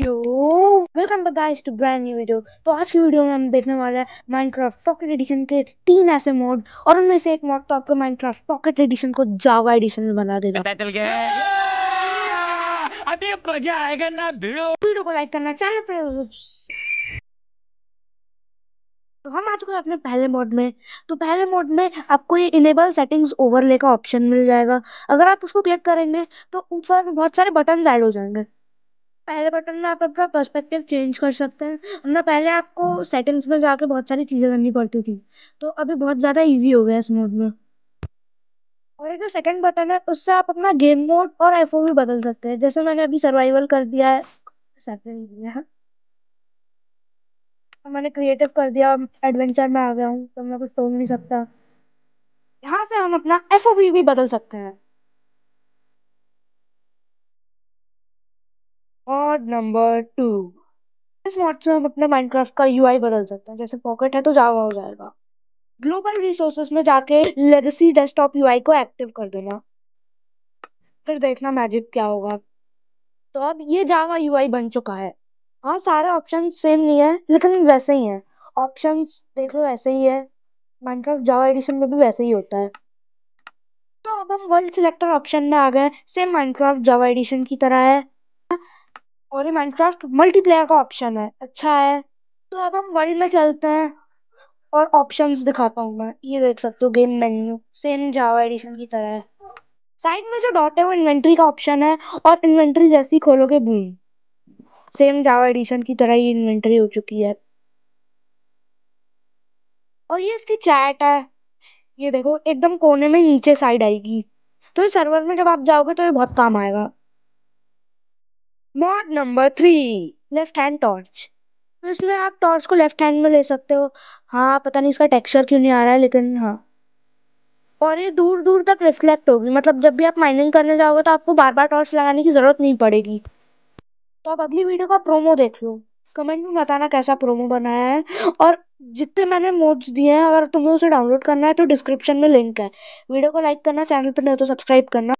Welcome back guys to brand new video. तो आज की वीडियो में हम देखने वाले हैं माइनक्राफ्ट पॉकेट एडिशन के 3 ऐसे मोड, और उनमें से एक मोड तो आपको माइनक्राफ्ट पॉकेट एडिशन को जावा एडिशन में बना देगा। पता चल गया अभी मजा आएगा ना। वीडियो को लाइक करना चैनल पर। तो हम आ चुके हैं अपने पहले मोड में। तो पहले मोड में आपको ये इनेबल सेटिंग्स ओवरले का ऑप्शन मिल जाएगा। अगर आप उसको क्लिक करेंगे तो ऊपर बहुत सारे बटन ऐड हो जाएंगे। पहले बटन में आप अपना पर्सपेक्टिव चेंज कर सकते हैं, वरना पहले आपको सेटिंग्स में जाके बहुत सारी चीज़ें करनी पड़ती थी। तो अभी बहुत ज़्यादा इजी हो गया इस मोड में। और ये जो सेकंड बटन है उससे आप अपना गेम मोड और एफओवी बदल सकते हैं। जैसे मैंने अभी सर्वाइवल कर दिया है, मैंने क्रिएटिव कर दिया, एडवेंचर में आ गया हूँ तो मैं कुछ सोच नहीं सकता। यहाँ से हम अपना एफओवी भी बदल सकते हैं। और नंबर 2, इस मोड से हम अपना माइनक्राफ्ट का यूआई बदल सकते हैं। जैसे पॉकेट है तो जावा हो जाएगा। ग्लोबल रिसोर्सेस में जाके लेगेसी डेस्कटॉप यूआई को एक्टिव कर देना, फिर देखना मैजिक क्या होगा। तो अब ये जावा यूआई बन चुका है। हाँ, सारे ऑप्शन सेम नहीं है लेकिन वैसे ही है। ऑप्शन देख लो वैसे ही है, माइनक्राफ्ट जावा एडिशन में भी वैसे ही होता है। तो अब हम वर्ल्ड सिलेक्टर ऑप्शन में आ गए। सेम माइनक्राफ्ट जावा एडिशन की तरह है, और ये माइनक्राफ्ट मल्टीप्लेयर का ऑप्शन है, अच्छा है। तो अब हम वर्ल्ड में चलते हैं और ऑप्शंस दिखाता हूँ मैं। ये देख सकते हो game menu, same Java edition की तरह है। साइड में जो डॉट है वो इन्वेंट्री का ऑप्शन है, और इन्वेंट्री जैसी खोलोगे बूम, सेम जावा एडिशन की तरह ही इन्वेंट्री हो चुकी है। और ये इसकी चैट है, ये देखो एकदम कोने में नीचे साइड आएगी। तो सर्वर में जब आप जाओगे तो ये बहुत काम आएगा। Mod number 3, left hand torch. तो इसमें आप टॉर्च को लेफ्ट हैंड में ले सकते हो। हाँ, पता नहीं इसका टेक्सचर क्यों नहीं आ रहा है, लेकिन हाँ। और ये दूर दूर तक रिफ्लेक्ट होगी, मतलब जब भी आप माइनिंग करने जाओगे तो आपको बार बार टॉर्च लगाने की ज़रूरत नहीं पड़ेगी। तो आप अगली वीडियो का प्रोमो देख लो, कमेंट में बताना कैसा प्रोमो बनाया है। और जितने मैंने मोड्स दिए हैं, अगर तुम्हें उसे डाउनलोड करना है तो डिस्क्रिप्शन में लिंक है। वीडियो को लाइक करना, चैनल पर नहीं हो तो सब्सक्राइब करना।